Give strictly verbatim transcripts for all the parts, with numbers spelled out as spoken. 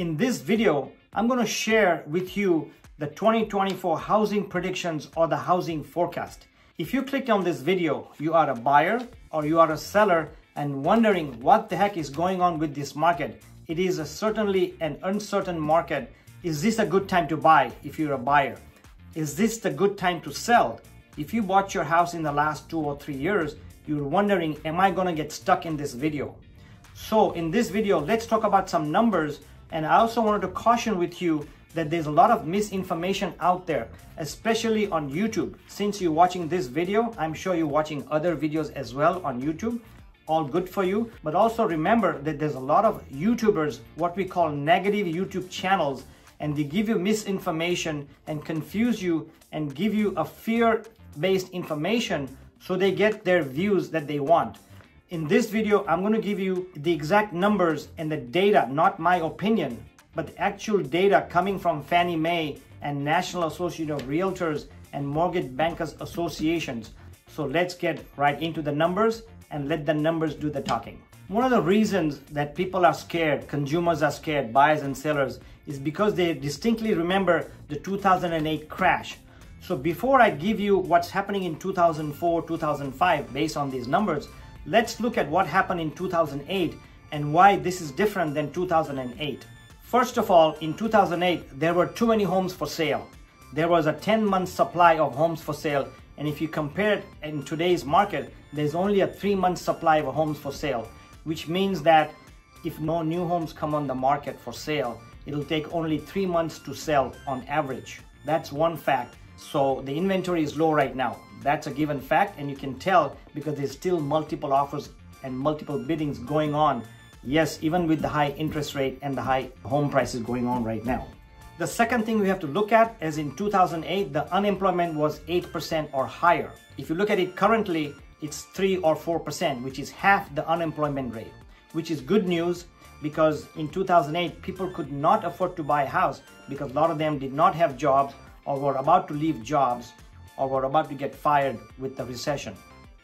In this video, I'm going to share with you the twenty twenty-four housing predictions or the housing forecast. If you clicked on this video, you are a buyer or you are a seller and wondering what the heck is going on with this market. It is a certainly an uncertain market. Is this a good time to buy if you're a buyer? Is this the good time to sell? If you bought your house in the last two or three years, you're wondering, am I going to get stuck in this video? So in this video, let's talk about some numbers. And I also wanted to caution with you that there's a lot of misinformation out there, especially on YouTube. Since you're watching this video, I'm sure you're watching other videos as well on YouTube. All good for you. But also remember that there's a lot of YouTubers, what we call negative YouTube channels, and they give you misinformation and confuse you and give you a fear-based information so they get their views that they want. In this video, I'm going to give you the exact numbers and the data, not my opinion, but the actual data coming from Fannie Mae and National Association of Realtors and Mortgage Bankers Associations. So let's get right into the numbers and let the numbers do the talking. One of the reasons that people are scared, consumers are scared, buyers and sellers, is because they distinctly remember the two thousand eight crash. So before I give you what's happening in two thousand four, two thousand five, based on these numbers, let's look at what happened in two thousand eight and why this is different than two thousand eight. First of all, in two thousand eight, there were too many homes for sale. There was a ten month supply of homes for sale. And if you compare it in today's market, there's only a three month supply of homes for sale, which means that if no new homes come on the market for sale, it'll take only three months to sell on average. That's one fact. So the inventory is low right now. That's a given fact, and you can tell because there's still multiple offers and multiple biddings going on. Yes, even with the high interest rate and the high home prices going on right now. The second thing we have to look at is in two thousand eight, the unemployment was eight percent or higher. If you look at it currently, it's three or four percent, which is half the unemployment rate, which is good news because in two thousand eight, people could not afford to buy a house because a lot of them did not have jobs or were about to leave jobs or were about to get fired with the recession.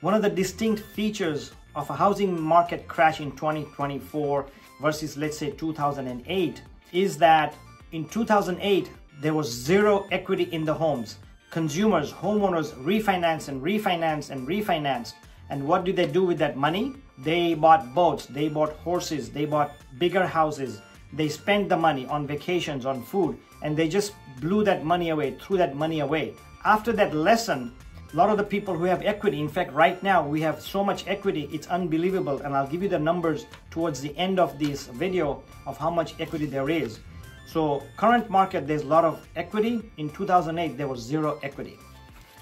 One of the distinct features of a housing market crash in twenty twenty-four versus, let's say, two thousand eight is that in two thousand eight, there was zero equity in the homes. Consumers, homeowners refinanced and refinanced and refinanced. And what did they do with that money? They bought boats, they bought horses, they bought bigger houses. They spent the money on vacations, on food, and they just blew that money away, threw that money away. After that lesson, a lot of the people who have equity, in fact, right now we have so much equity, it's unbelievable. And I'll give you the numbers towards the end of this video of how much equity there is. So current market, there's a lot of equity. In two thousand eight, there was zero equity.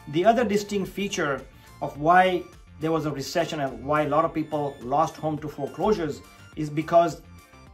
The other distinct feature of why there was a recession and why a lot of people lost home to foreclosures is because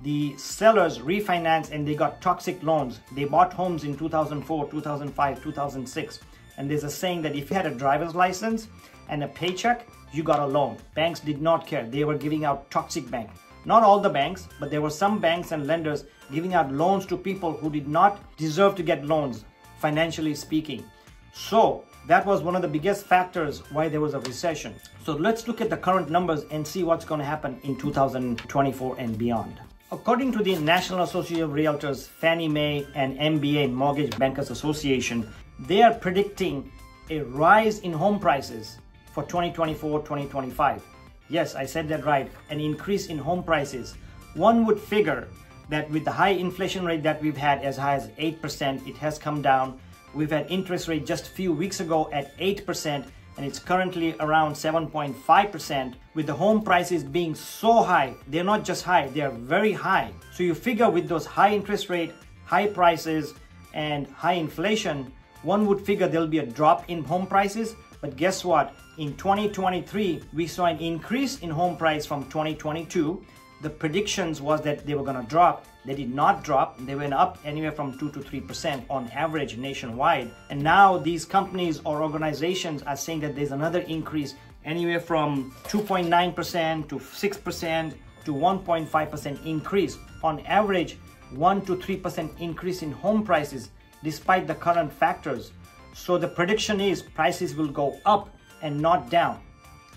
the sellers refinanced and they got toxic loans. They bought homes in two thousand four, two thousand five, two thousand six. And there's a saying that if you had a driver's license and a paycheck, you got a loan. Banks did not care. They were giving out toxic bank. Not all the banks, but there were some banks and lenders giving out loans to people who did not deserve to get loans, financially speaking. So that was one of the biggest factors why there was a recession. So let's look at the current numbers and see what's going to happen in two thousand twenty-four and beyond. According to the National Association of Realtors, Fannie Mae, and M B A, Mortgage Bankers Association, they are predicting a rise in home prices for twenty twenty-four, twenty twenty-five. Yes, I said that right, an increase in home prices. One would figure that with the high inflation rate that we've had as high as eight percent, it has come down. We've had interest rate just a few weeks ago at eight percent, and it's currently around seven point five percent. With the home prices being so high, they're not just high, they're very high. So you figure with those high interest rate, high prices, and high inflation, one would figure there'll be a drop in home prices. But guess what? In twenty twenty-three, we saw an increase in home price from twenty twenty-two. The predictions was that they were going to drop. They did not drop. They went up anywhere from two to three percent on average nationwide. And now these companies or organizations are saying that there's another increase anywhere from two point nine percent to six percent to one point five percent increase. On average, one to three percent increase in home prices despite the current factors. So the prediction is prices will go up and not down.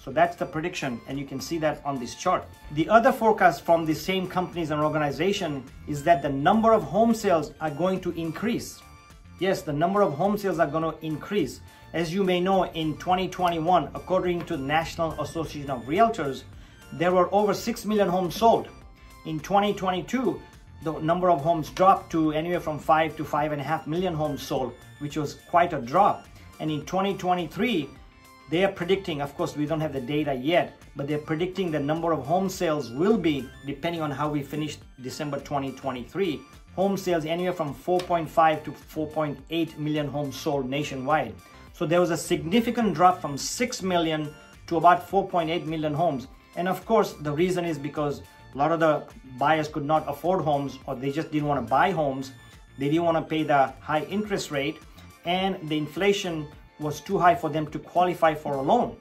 So that's the prediction, and you can see that on this chart. The other forecast from the same companies and organization is that the number of home sales are going to increase. Yes, the number of home sales are going to increase. As you may know, in twenty twenty-one, according to the National Association of Realtors, there were over six million homes sold. In twenty twenty-two, the number of homes dropped to anywhere from five to five and a half million homes sold, which was quite a drop. And in twenty twenty-three, they are predicting, of course, we don't have the data yet, but they're predicting the number of home sales will be, depending on how we finish December twenty twenty-three, home sales anywhere from four point five to four point eight million homes sold nationwide. So there was a significant drop from six million to about four point eight million homes. And of course, the reason is because a lot of the buyers could not afford homes, or they just didn't want to buy homes. They didn't want to pay the high interest rate, and the inflation was too high for them to qualify for a loan.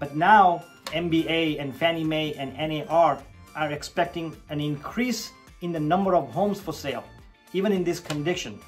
But now M B A and Fannie Mae and N A R are expecting an increase in the number of homes for sale, even in this condition.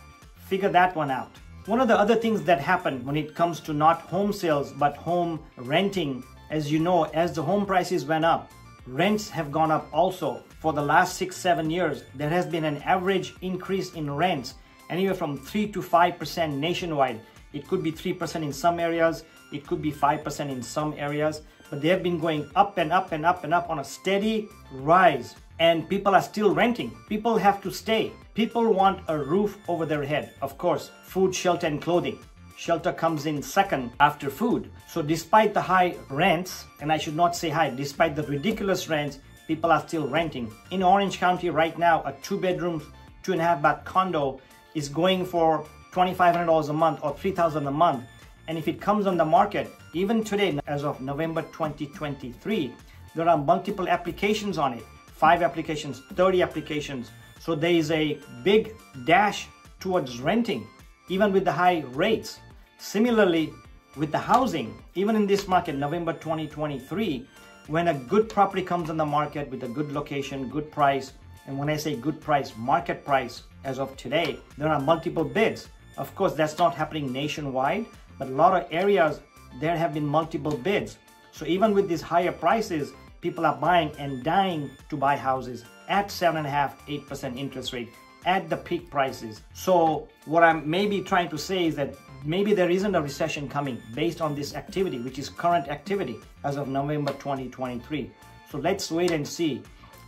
Figure that one out. One of the other things that happened when it comes to not home sales, but home renting, as you know, as the home prices went up, rents have gone up also. For the last six, seven years, there has been an average increase in rents, anywhere from three to five percent nationwide. It could be three percent in some areas, it could be five percent in some areas, but they have been going up and up and up and up on a steady rise, and people are still renting. People have to stay. People want a roof over their head. Of course, food, shelter, and clothing. Shelter comes in second after food. So despite the high rents, and I should not say high, despite the ridiculous rents, people are still renting. In Orange County right now, a two bedroom, two and a half bath condo is going for twenty-five hundred dollars a month or three thousand dollars a month. And if it comes on the market, even today, as of November twenty twenty-three, there are multiple applications on it, five applications, thirty applications. So there is a big dash towards renting, even with the high rates. Similarly, with the housing, even in this market, November twenty twenty-three, when a good property comes on the market with a good location, good price, and when I say good price, market price, as of today, there are multiple bids. Of course, that's not happening nationwide, but a lot of areas, there have been multiple bids. So even with these higher prices, people are buying and dying to buy houses at seven point five, eight percent interest rate, at the peak prices. So what I'm maybe trying to say is that maybe there isn't a recession coming based on this activity, which is current activity as of November twenty twenty-three. So let's wait and see.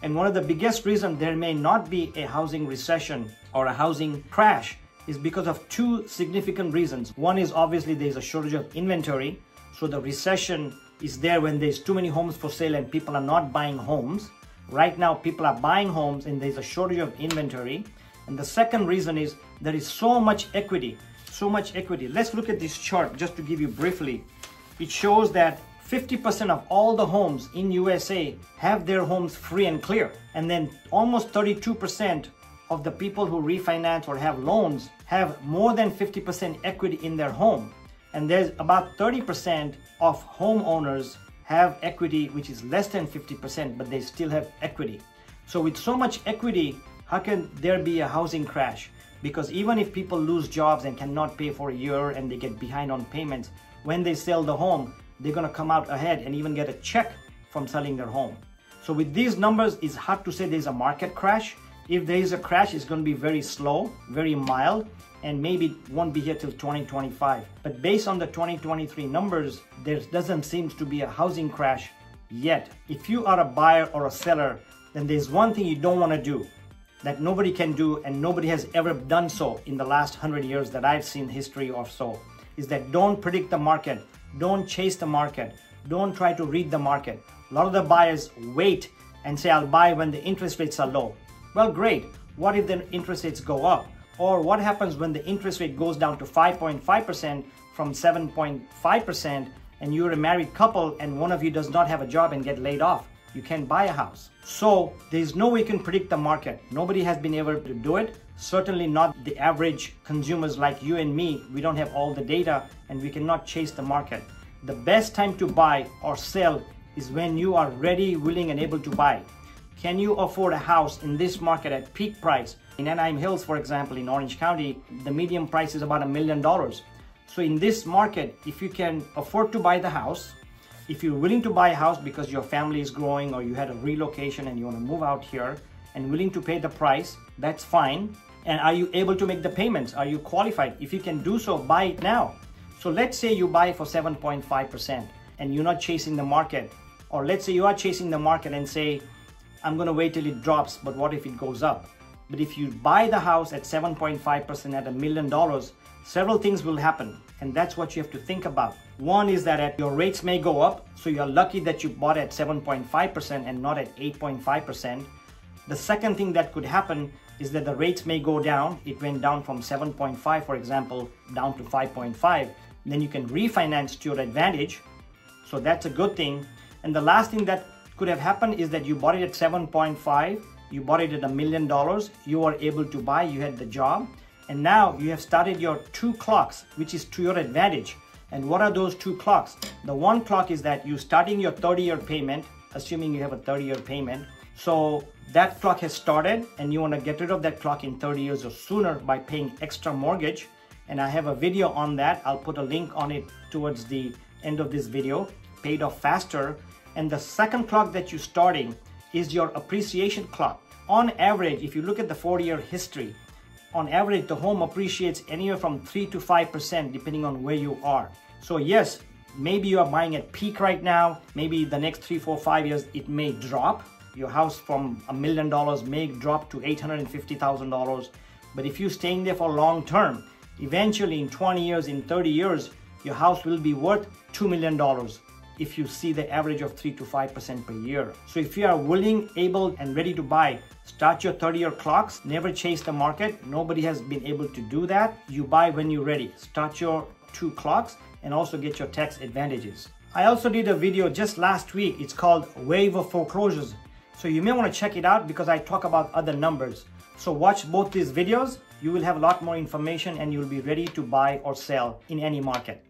And one of the biggest reasons there may not be a housing recession or a housing crash is because of two significant reasons. One is obviously there's a shortage of inventory. So the recession is there when there's too many homes for sale and people are not buying homes. Right now, people are buying homes and there's a shortage of inventory. And the second reason is there is so much equity, so much equity. Let's look at this chart just to give you briefly. It shows that fifty percent of all the homes in U S A have their homes free and clear. And then almost thirty-two percent of the people who refinance or have loans have more than fifty percent equity in their home. And there's about thirty percent of homeowners have equity, which is less than fifty percent, but they still have equity. So with so much equity, how can there be a housing crash? Because even if people lose jobs and cannot pay for a year and they get behind on payments, when they sell the home, they're gonna come out ahead and even get a check from selling their home. So with these numbers, it's hard to say there's a market crash. If there is a crash, it's gonna be very slow, very mild, and maybe won't be here till twenty twenty-five. But based on the twenty twenty-three numbers, there doesn't seem to be a housing crash yet. If you are a buyer or a seller, then there's one thing you don't wanna do that nobody can do and nobody has ever done so in the last hundred years that I've seen history or so, is that don't predict the market. Don't chase the market. Don't try to read the market. A lot of the buyers wait and say, I'll buy when the interest rates are low. Well, great. What if the interest rates go up? Or what happens when the interest rate goes down to five point five percent from seven point five percent and you're a married couple and one of you does not have a job and get laid off? You can't buy a house. So there's no way you can predict the market. Nobody has been able to do it. Certainly not the average consumers like you and me. We don't have all the data and we cannot chase the market. The best time to buy or sell is when you are ready, willing, and able to buy. Can you afford a house in this market at peak price? In Anaheim Hills, for example, in Orange County, the median price is about a million dollars. So in this market, if you can afford to buy the house, If you're willing to buy a house because your family is growing or you had a relocation and you want to move out here and willing to pay the price, that's fine. And are you able to make the payments? Are you qualified? If you can do so, buy it now. So let's say you buy for seven point five percent and you're not chasing the market. Or let's say you are chasing the market and say, I'm going to wait till it drops, but what if it goes up? But if you buy the house at seven point five percent at a million dollars, several things will happen. And that's what you have to think about. One is that your rates may go up. So you're lucky that you bought at seven point five percent and not at eight point five percent. The second thing that could happen is that the rates may go down. It went down from seven point five, for example, down to five point five. Then you can refinance to your advantage. So that's a good thing. And the last thing that could have happened is that you bought it at seven point five, you bought it at a million dollars, you were able to buy, you had the job, and now you have started your two clocks, which is to your advantage. And what are those two clocks? The one clock is that you're starting your thirty year payment, assuming you have a thirty year payment. So that clock has started and you want to get rid of that clock in thirty years or sooner by paying extra mortgage. And I have a video on that. I'll put a link on it towards the end of this video, Paid Off Faster. And the second clock that you're starting is your appreciation clock. On average, if you look at the forty year history, on average, the home appreciates anywhere from three to five percent depending on where you are. So yes, maybe you are buying at peak right now. Maybe the next three, four, five years, it may drop. Your house from a million dollars may drop to eight hundred fifty thousand dollars. But if you're staying there for long term, eventually in twenty years, in thirty years, your house will be worth two million dollars if you see the average of three to five percent per year. So if you are willing, able, and ready to buy, start your thirty year clocks. Never chase the market. Nobody has been able to do that. You buy when you're ready. Start your two clocks and also get your tax advantages. I also did a video just last week. It's called Wave of Foreclosures. So you may want to check it out because I talk about other numbers. So watch both these videos. You will have a lot more information and you'll be ready to buy or sell in any market.